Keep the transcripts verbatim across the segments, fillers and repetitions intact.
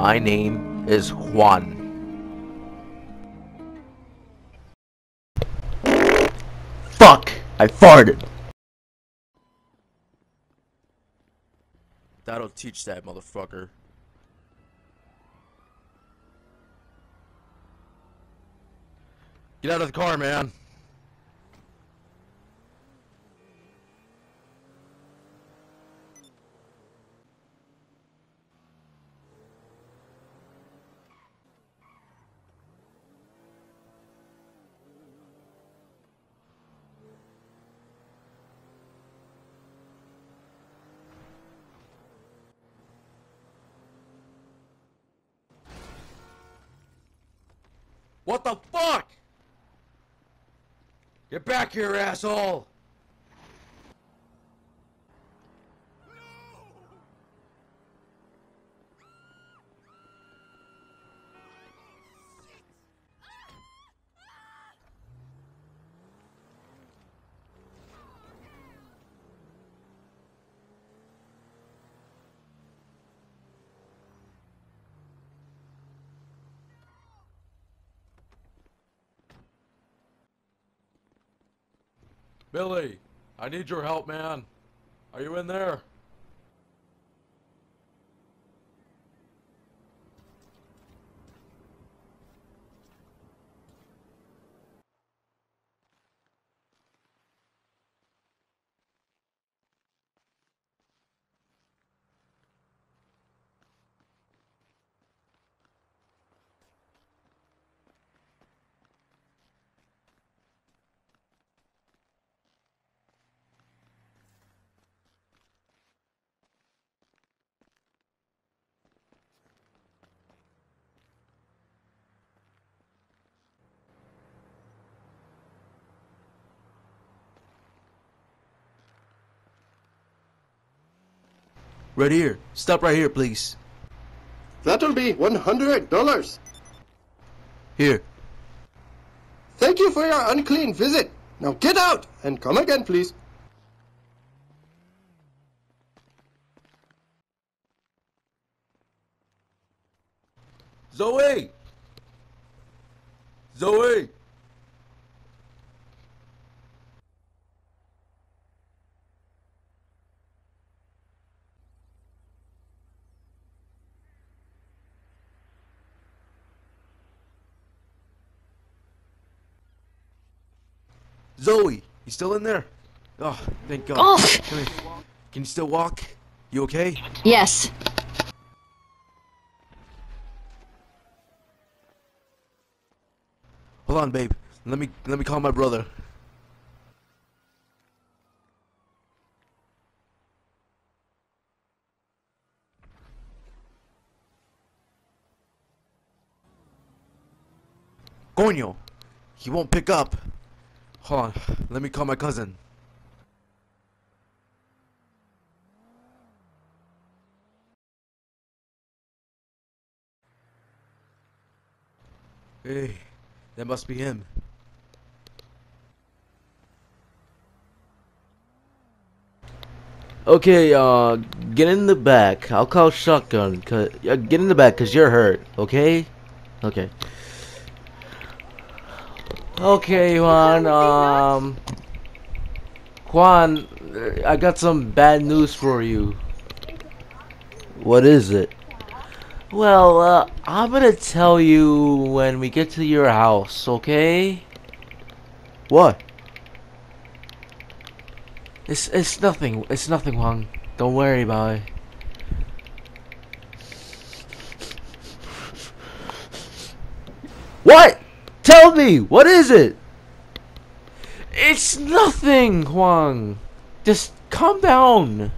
My name is Juan. Fuck! I farted! That'll teach that motherfucker. Get out of the car, man! What the fuck? Get back here, asshole! No. Billy, I need your help, man. Are you in there? Right here. Stop right here, please. That'll be one hundred dollars. Here. Thank you for your unclean visit. Now get out and come again, please. Zoe! Zoe! Zoe, you still in there? Oh, thank God. Oh. Come here. Can you still walk? You okay? Yes. Hold on, babe. Let me let me call my brother. Coño, he won't pick up. Hold on, let me call my cousin. Hey, that must be him. Okay, uh, get in the back. I'll call shotgun. Cause, uh, get in the back, cause you're hurt. Okay? Okay. Okay, Juan, um... Juan, I got some bad news for you. What is it? Well, uh, I'm gonna tell you when we get to your house, okay? What? It's, it's nothing, it's nothing, Juan. Don't worry about it. What? Tell me! What is it? It's nothing, Wong. Just calm down.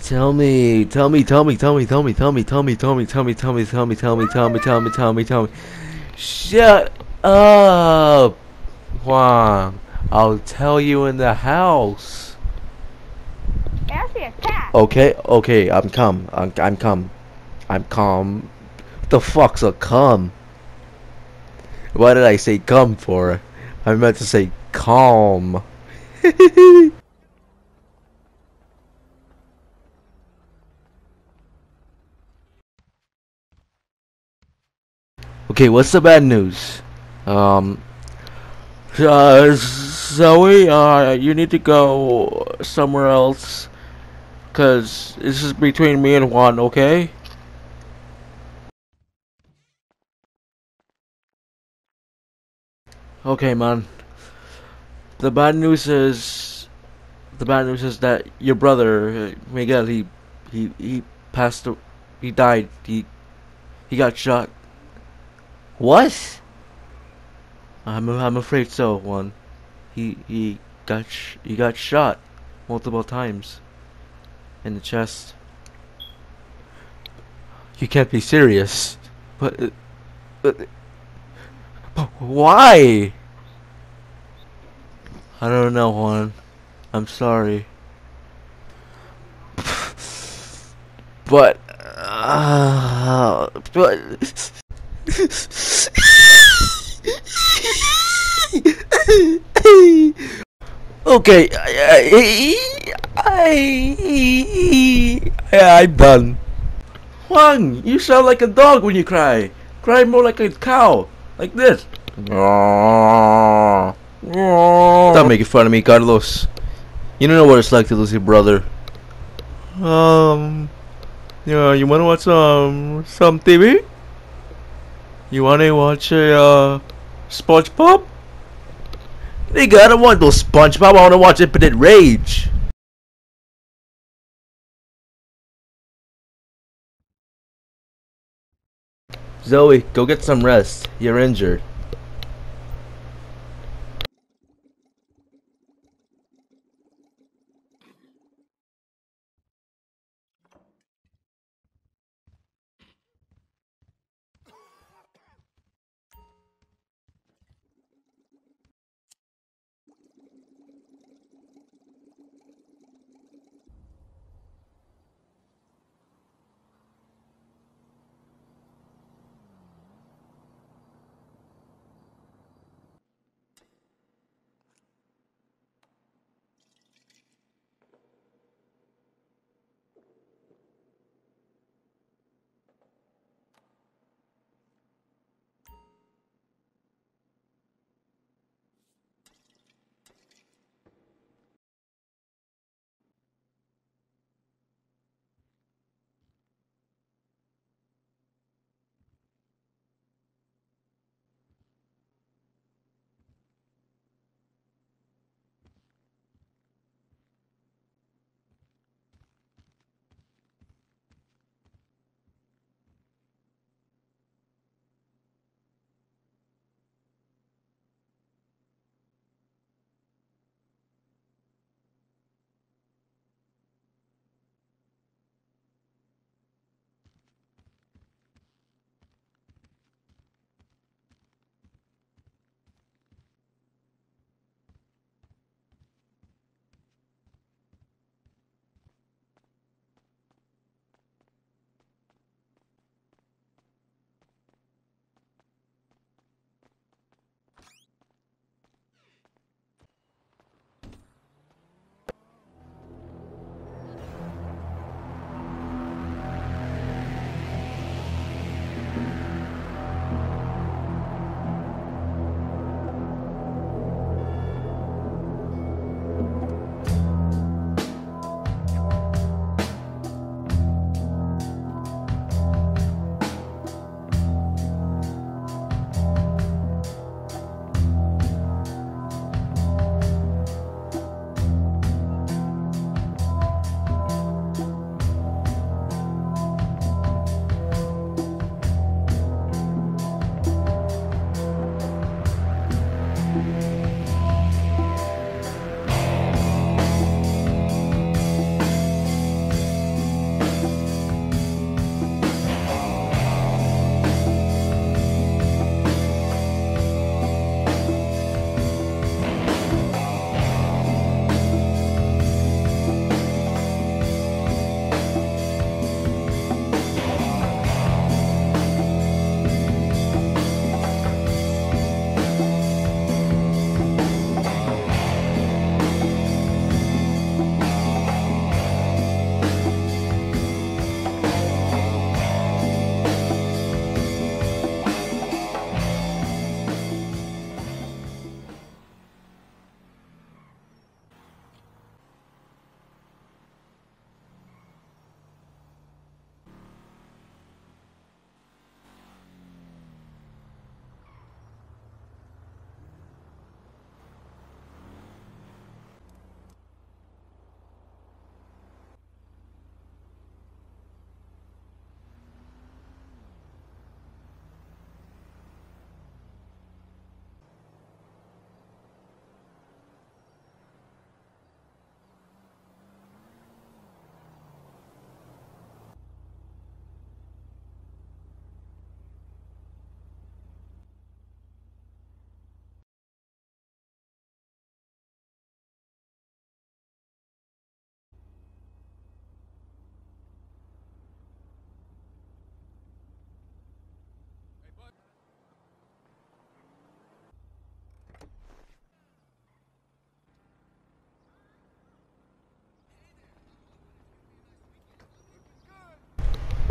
Tell me, tell me, tell me, tell me, tell me, tell me, tell me, tell me, tell me, tell me, tell me, tell me, tell me, tell me, tell me, tell me. Shut up, Juan. I'll tell you in the house. Okay, okay, I'm come. I'm, I'm come. I'm calm. What the fuck's a cum? Why did I say cum for? I meant to say calm. Okay, what's the bad news? Um, uh, Zoe, uh, you need to go somewhere else, cause this is between me and Juan, okay? Okay, man. The bad news is, the bad news is that your brother Miguel, he, he, he passed, he died, he, he got shot. What? I'm I'm afraid so. One, he he got sh he got shot multiple times in the chest. You can't be serious. But but, but why? I don't know, Juan. I'm sorry. But uh, but. Okay, I, I, I, I, I'm done. Wong, you sound like a dog when you cry. Cry more like a cow, like this. Stop making fun of me, Carlos. You don't know what it's like to lose your brother. Um, yeah, you wanna watch some some T V? You wanna watch a uh, SpongeBob? Nigga, I don't want those SpongeBob. I wanna watch Infinite Rage. Zoe, go get some rest. You're injured.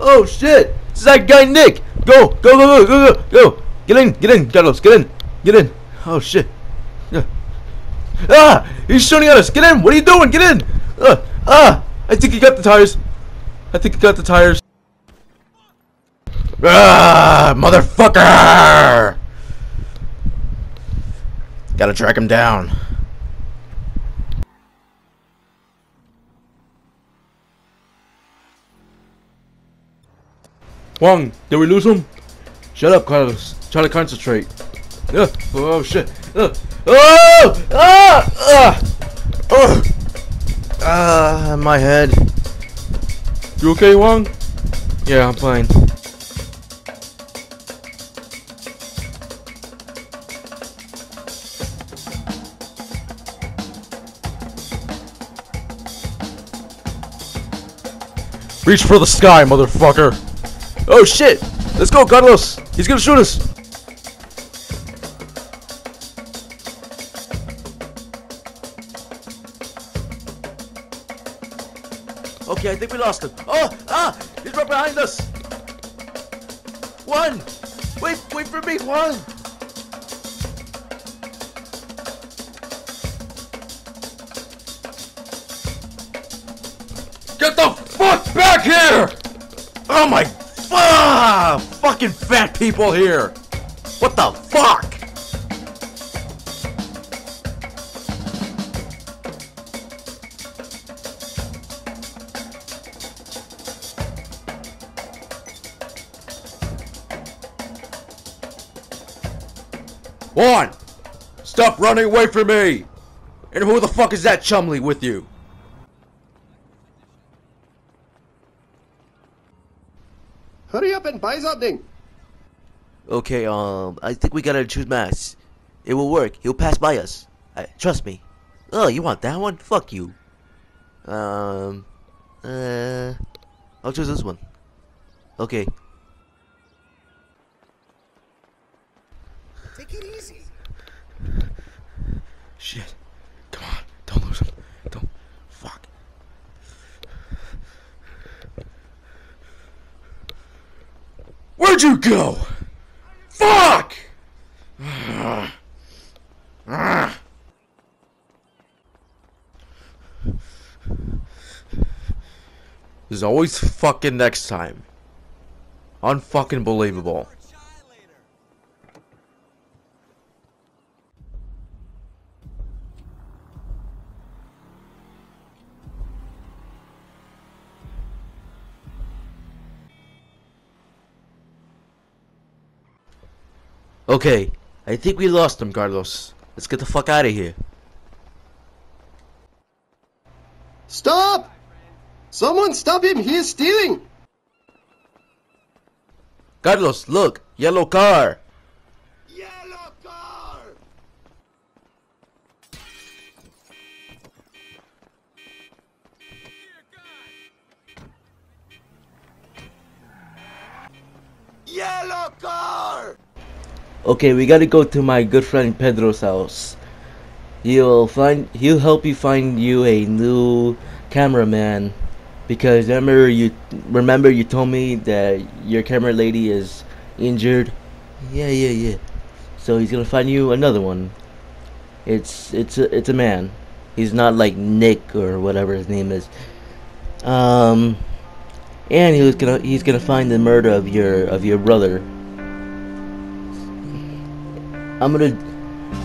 Oh shit! It's that guy Nick! Go! Go! Go! Go! Go! Go! Get in! Get in, Carlos! Get in! Get in! Oh shit! Ah! He's shooting at us! Get in! What are you doing? Get in! Ah! Ah! I think he got the tires. I think he got the tires. Ah! Motherfucker! Gotta track him down. Wong, did we lose him? Shut up, Carlos. Try to concentrate. Uh, oh shit! Uh, oh! Ah! Ah! Oh! Ah! My head. You okay, Wong? Yeah, I'm fine. Reach for the sky, motherfucker! Oh shit! Let's go, Carlos! He's gonna shoot us! Okay, I think we lost him. Oh! Ah! He's right behind us! One! Wait, wait for me, one! Get the fuck back here! Oh my god! Ah, fucking fat people here! What the fuck? Juan! Stop running away from me! And who the fuck is that Chumley with you? Hurry up and buy something! Okay, um, I think we gotta choose masks. It will work. He'll pass by us. I, trust me. Oh, you want that one? Fuck you. Um, uh, I'll choose this one. Okay. Take it easy. Shit. Come on. Don't lose him. Don't. Fuck. Where'd you go? Fuck! Ugh. Ugh. There's always fucking next time. Unfucking believable. Okay, I think we lost him, Carlos. Let's get the fuck out of here. Stop! Someone stop him! He is stealing! Carlos, look! Yellow car! Yellow car! Yellow car! Okay, we gotta go to my good friend Pedro's house. He'll find, he'll help you find you a new cameraman, because remember you, remember you told me that your camera lady is injured. Yeah, yeah, yeah. So he's gonna find you another one. It's, it's, a, it's a man. He's not like Nick or whatever his name is. Um, and he was gonna, he's gonna find the murder of your, of your brother. I'm gonna,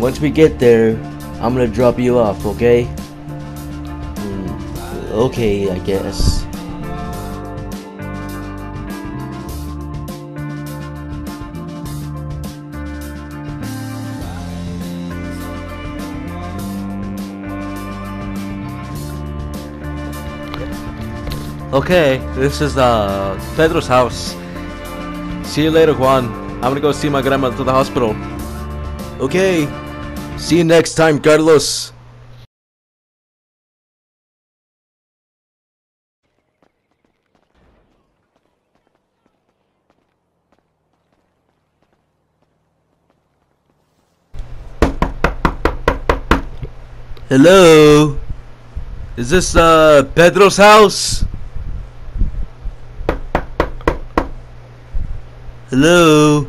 once we get there, I'm gonna drop you off, okay? Okay, I guess. Okay, this is uh, Pedro's house. See you later, Juan. I'm gonna go see my grandma to the hospital. Okay, see you next time, Carlos. Hello? Is this, uh, Pedro's house? Hello?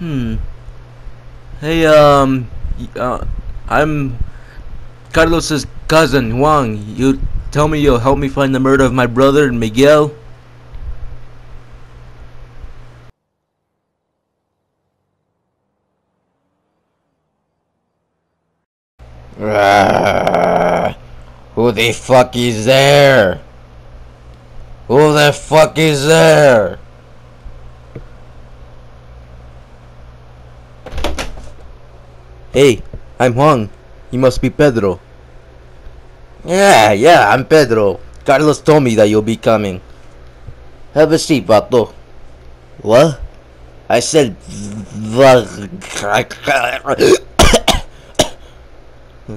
Hmm. Hey, um, uh, I'm Carlos's cousin, Wong. You tell me you'll help me find the murder of my brother, Miguel? Who the fuck is there? Who the fuck is there? Hey, I'm Wong. You must be Pedro. Yeah, yeah, I'm Pedro. Carlos told me that you'll be coming. Have a seat, vato. What? I said...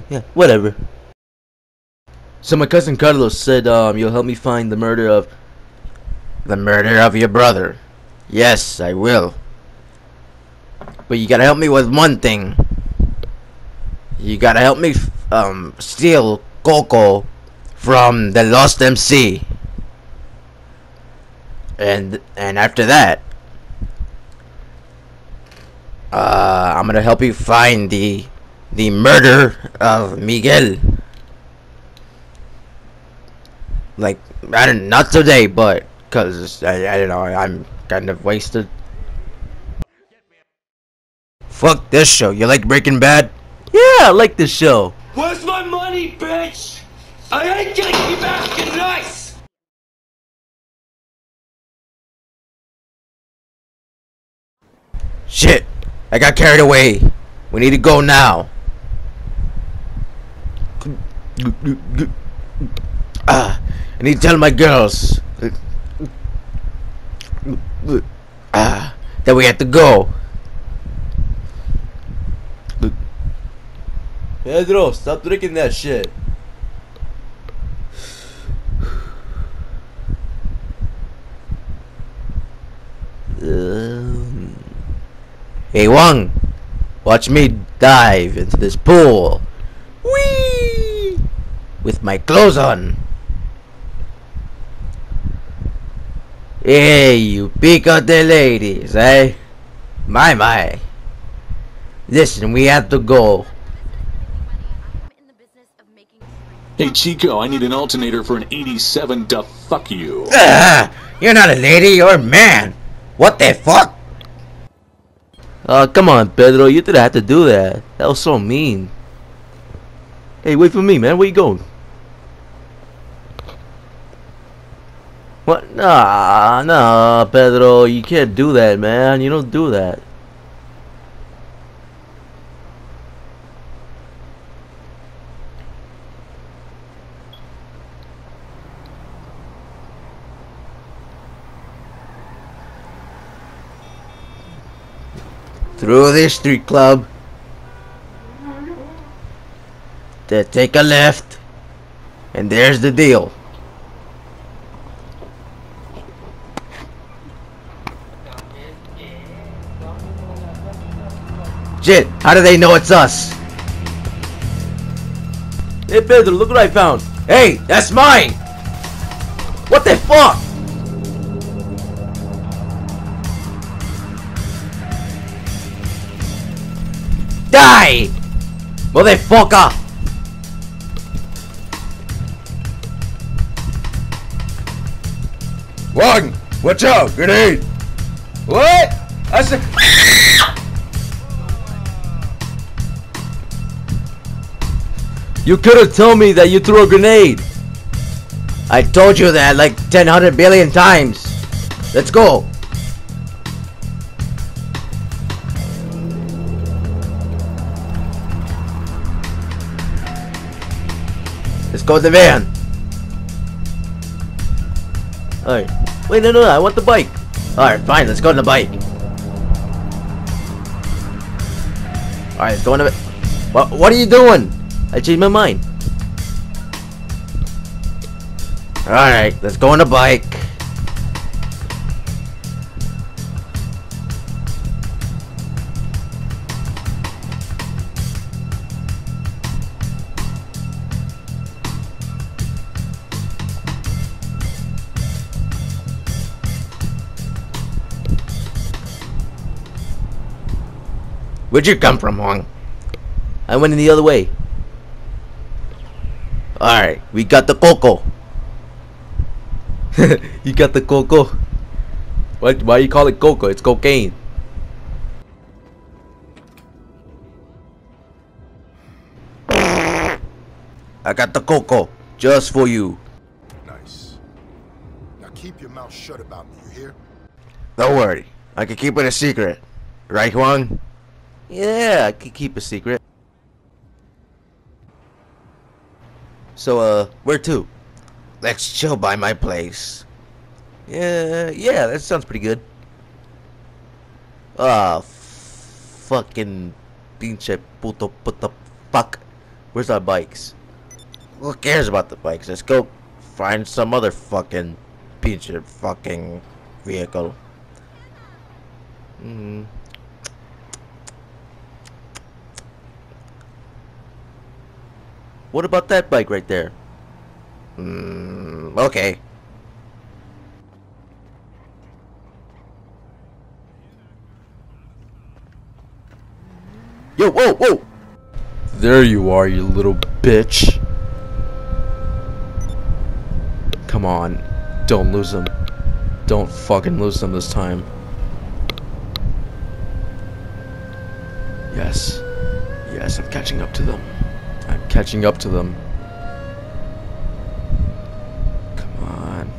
Yeah, whatever. So my cousin Carlos said, um, you'll help me find the murder of... The murder of your brother. Yes, I will. But you gotta help me with one thing. You gotta help me, um, steal Coco from the Lost M C. And, and after that... Uh, I'm gonna help you find the... the murder of Miguel. Like, I don't, not today, but cause I, I don't know, I'm kind of wasted. Fuck this show. You like Breaking Bad? Yeah, I like this show. Where's my money, bitch? I ain't gonna keep asking nice. Shit, I got carried away. We need to go now. Ah, I need to tell my girls ah, that we have to go. Pedro, stop drinking that shit. Hey, Wong, watch me dive into this pool. Whee! With my clothes on. Hey, you pick up the ladies, eh? My, my. Listen, we have to go. Hey, Chico, I need an alternator for an eighty-seven to fuck you. Ah, you're not a lady, you're a man. What the fuck? Uh, come on, Pedro, you didn't have to do that. That was so mean. Hey, wait for me, man. Where you going? What? Nah, nah, Pedro, you can't do that, man. You don't do that. Through the street club. Then take a left, and there's the deal. Shit, how do they know it's us? Hey Pedro, look what I found. Hey, that's mine! What the fuck? Die! Motherfucker! Wong! Watch out! Grenade! What? I said... You could have told me that you threw a grenade. I told you that like ten hundred billion times. Let's go. Let's go to the van. Alright. Wait, no, no, no, I want the bike. Alright, fine, let's go to the bike. Alright, let's go on the... What, what are you doing? I changed my mind. Alright, let's go on the bike. Where'd you come from, Wong? I went in the other way. Alright, we got the Coco. You got the Coco? What? Why you call it Coco? It's cocaine. I got the Coco, just for you. Nice. Now keep your mouth shut about me, you hear? Don't worry, I can keep it a secret. Right, Wong? Yeah, I can keep a secret. So, uh, where to? Let's chill by my place. Yeah, yeah, that sounds pretty good. Ah, oh, fucking pinche puto puto fuck. Where's our bikes? Who cares about the bikes? Let's go find some other fucking pinche fucking vehicle. Hmm. What about that bike right there? Mm, okay. Yo, whoa, whoa! There you are, you little bitch. Come on. Don't lose them. Don't fucking lose them this time. Yes. Yes, I'm catching up to them. I'm catching up to them. Come on.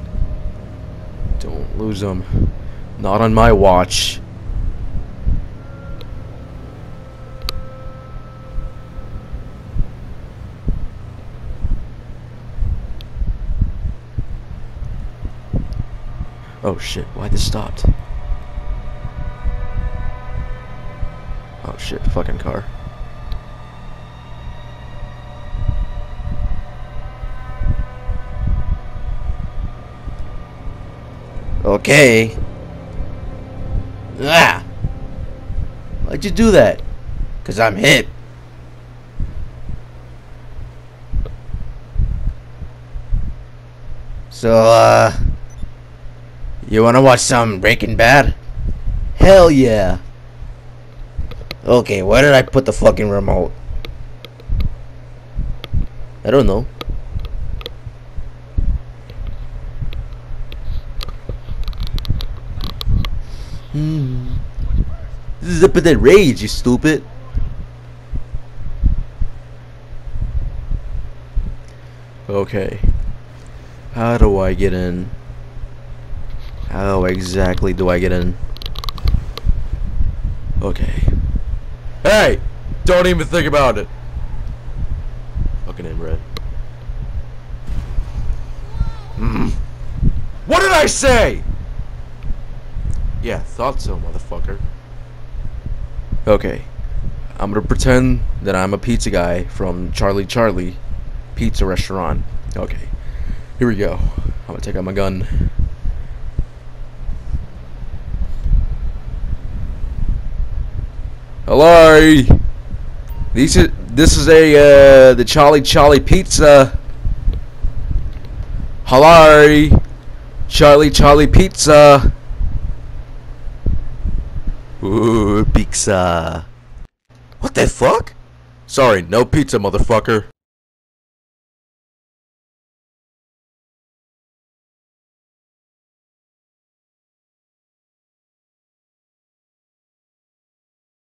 Don't lose them. Not on my watch. Oh shit, why this stopped? Oh shit, fucking car. Okay. Ah! Why'd you do that? 'Cause I'm hit. So, uh... you wanna watch some Breaking Bad? Hell yeah! Okay, where did I put the fucking remote? I don't know. Hmm. This is up in that rage, you stupid. Okay. How do I get in? How exactly do I get in? Okay. Hey! Don't even think about it! Fucking in red. Mm. What did I say? Yeah, thought so, motherfucker. Okay. I'm gonna pretend that I'm a pizza guy from Charlie Charlie Pizza Restaurant. Okay. Here we go. I'm gonna take out my gun. Hello. These is, this is a uh, the Charlie Charlie Pizza. Hello. Charlie Charlie Pizza. Ooh, pizza. What the fuck? Sorry, no pizza, motherfucker.